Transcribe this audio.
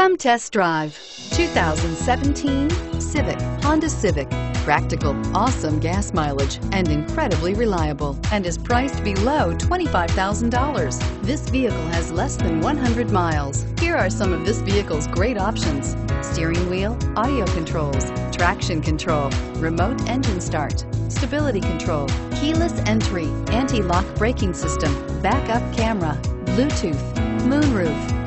Come test drive 2017 Honda Civic. Practical, awesome gas mileage, and incredibly reliable, and is priced below $25,000. This vehicle has less than 100 miles. Here are some of this vehicle's great options: steering wheel audio controls, traction control, remote engine start, stability control, keyless entry, anti-lock braking system, backup camera, Bluetooth, moonroof,